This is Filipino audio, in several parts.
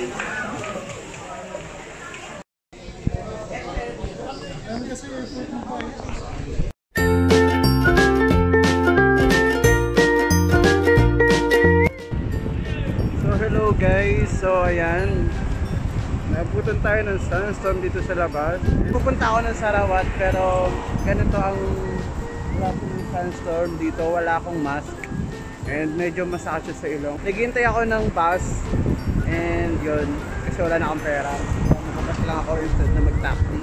Hello guys, so ayan, nabutan tayo ng sandstorm dito sa labas. Pupunta ako ng Sarawat pero ganito ang lahat ng sandstorm dito, wala akong mask and medyo masakit sa ilong. Naghihintay ako ng bus and yun, kasi wala na akong pera, so nakabas lang ako instead na mag-taxi.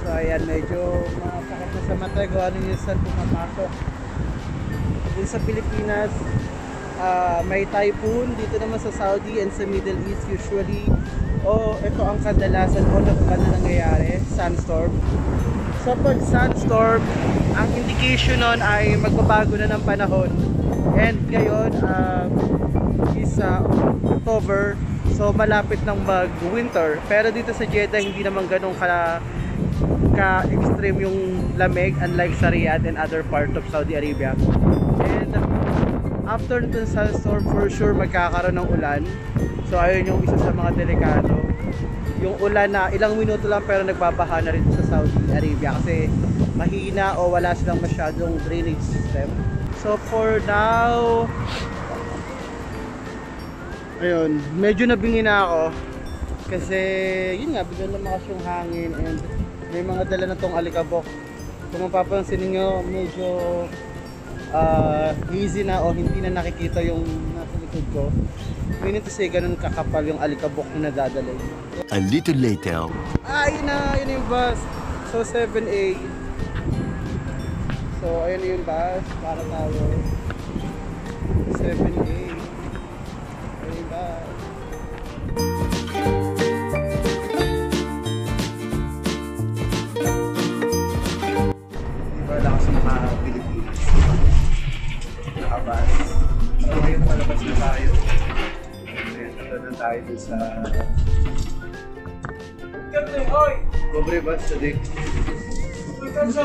So ayan, medyo masakit na sa mata kung ano yung sand pumapasok. Dito sa Pilipinas, may typhoon dito naman sa Saudi and sa Middle East usually, o ito ang kadalasan o nagpa na nangyayari, sandstorm. So pag sandstorm, ang indication nun ay magbabago na ng panahon, and ngayon is October, so malapit ng mag winter. Pero dito sa Jeddah hindi naman ganun ka-extreme yung lamig, unlike sa Riyadh and other part of Saudi Arabia. And after nito sandstorm, for sure magkakaroon ng ulan. So ayun yung isa sa mga delikado, yung ulan na ilang minuto lang pero nagbabaha na rin sa Saudi Arabia kasi mahina o wala silang masyadong drainage system. So for now, ayun, medyo nabingi na ako kasi yun nga, biglang lumakas yung hangin and may mga dala na tong alikabok. Kung mapapansin niyo, medyo easy na o hindi na nakikita yung nasa likod ko. Meaning to say, ganun kakapal yung alikabok na nadadala. A little later. Ayun na, yun yung bus. So 7A. So ayun yung bus para tayo. 7A. Ayun yung bus. Diba lakas ng mga Pilipinas? Nakabas. So ngayon palabas na tayo. Nandun na tayo sa Gobre Bus Sadik. Nandun tayo sa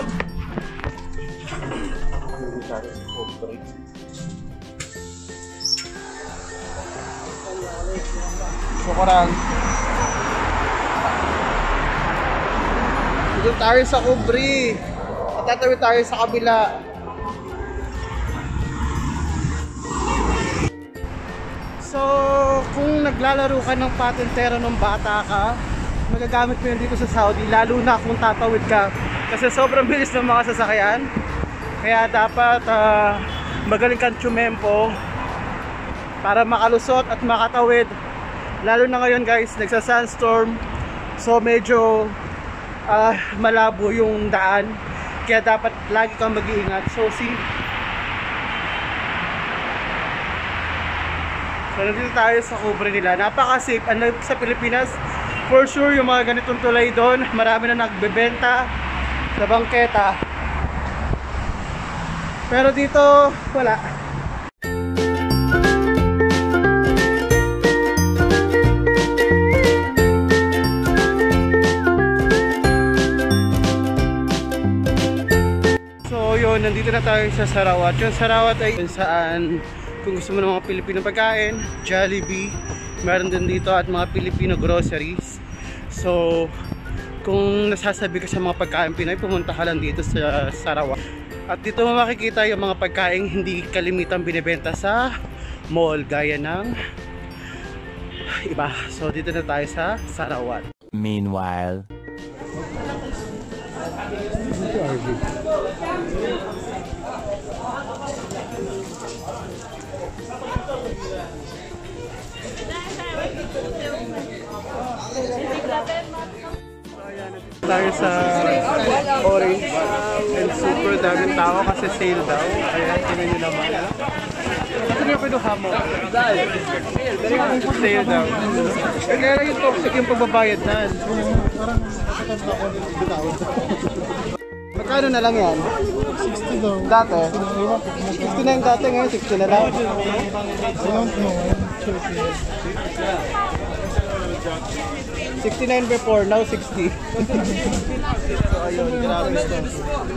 Gobre. Sokoran. Nandun tayo sa Gobre. Patatawid tayo sa kabila. So, kung naglalaro ka ng patentero nung bata ka, magagamit mo yun dito sa Saudi, lalo na kung tatawid ka. Kasi sobrang bilis ng mga sasakyan. Kaya dapat magaling kang tsumempo para makalusot at makatawid. Lalo na ngayon guys, nagsa-sandstorm. So, medyo malabo yung daan. Kaya dapat lagi kang mag-iingat. So, nandito tayo sa Gobre nila. Napaka-safe. Unlike sa Pilipinas, for sure yung mga ganitong tulay doon, marami na nagbebenta sa bangketa. Pero dito, wala. So yun, nandito na tayo sa Sarawat. Yung Sarawat ay saan? Kung gusto mo ng mga Pilipino pagkain, Jollibee, meron din dito, at mga Pilipino groceries. So, kung nasasabi ka sa mga pagkain Pinoy, pumunta ka lang dito sa Sarawat. At dito mo makikita yung mga pagkain hindi kalimitang binibenta sa mall, gaya ng iba. So, dito na tayo sa Sarawat. Meanwhile, tayo sa Orange and super daming tao kasi sale daw. Ayan, tinan nyo naman. Kasi nyo pwede hamo. Sale daw. Kaya lang yung toxic yung pagbabayad na. Magkano na lang yan? 60 daw. Dati? 60 na yung dati, ngayon 60 na lang. I don't know. 69 before, now 60. So ayun, grabe ito.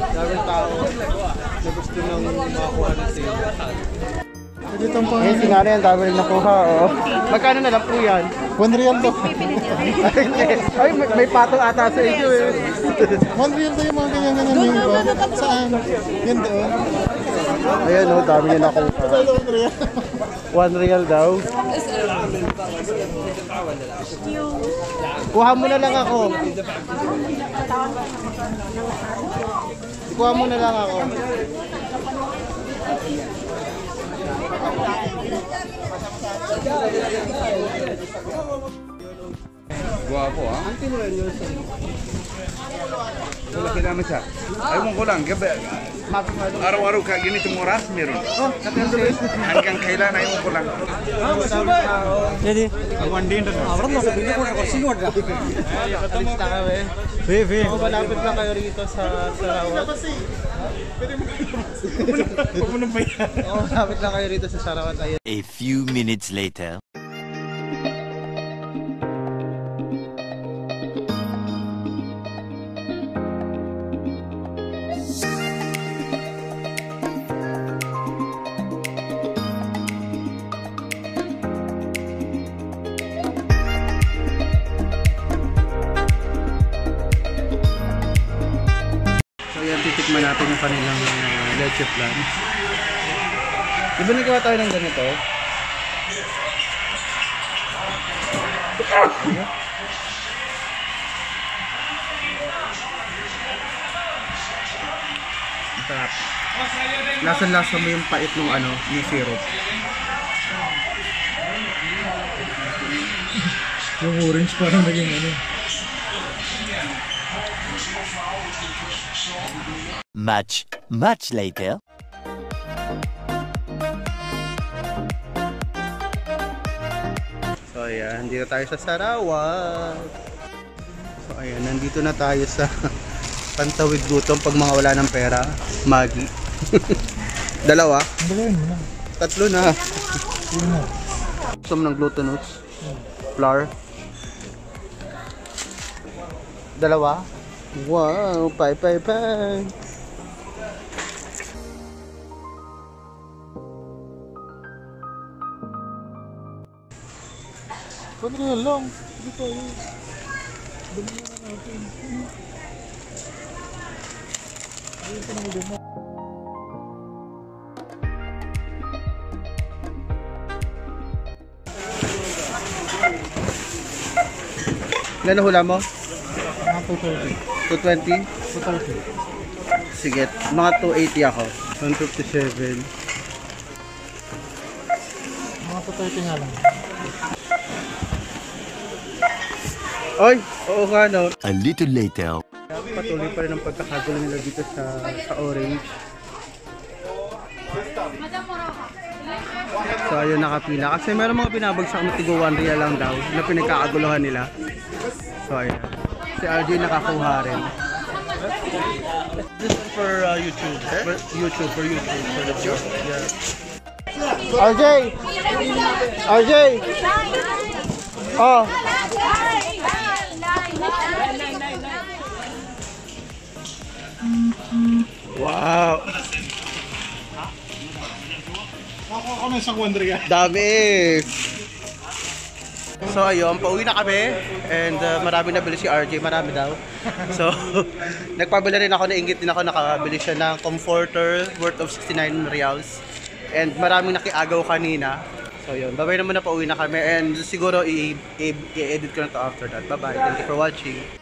Grabe tao na gusto nang makakuha ng sale. May sinari ang dami rin nakuha. Magkano na lang po yan? 1 real daw. Ay, may patong ata sa inyo eh. 1 real daw yung mga ganyan-ganyan yung iba. Saan? Yan doon. Ayan o, dami rin nakuha. 1 real daw. Kuha mo na lang ako. Kuha mo na lang ako. Guwapo ha? Wala kailangan siya. Ayaw ko lang, gabi. Araw-araw ka ganito mo oras meron. Hanggang kailan ayaw ko lang. Jadi? Aguandin rin. Abrad mo sa binig ko na kusinuad ka. Alista ka ba eh? Bebe. Malapit na kayo rito sa Sarawat. Pumunod pa yan. Malapit na kayo rito sa Sarawat. A few minutes later. Titikman natin yung kanilang leche flan. Di ba nagawa tayo ng ganito? Sarap. Lasa-lasa mo yung pait ng ano, yung syrup. Yung orange parang naging ano. Much later. So ayan, nandito tayo sa Sarawat. So ayan, nandito na tayo sa pantawid gutom pag mga wala ng pera. Maggi. Dalawa? Tatlo na. Gusto mo ng glutinous? Flour? Dalawa? Wow, bye. Pwede lang, hindi pa yun. Dali na natin. Ilan na hula mo? 220? 220. Sige, mga 280 ako. 157. Mga 230 nga lang. Oy, oo nga no. A little later. Patuloy pa rin ang pagkakagulo nila dito sa orange. So ayun, nakapila. Kasi meron mga pinabagsak na tigo 1 real lang daw na pinagkakaguluhan nila. So ayun. Si RJ nakakuha rin. This one for YouTube. Eh? For YouTube. For the show. Yeah. RJ! Oh! Wow! Ako na isang wandering. Dami eh! So ayun, pauwi na kami and marami nabili si RJ, marami daw. So, nagpabila rin ako, nainggit din ako, nakabili siya ng comforter worth of 69 reals. And maraming nakiagaw kanina. So yun, bye-bye na muna, pauwi na kami and siguro i-edit ko na to after that. Bye-bye, thank you for watching.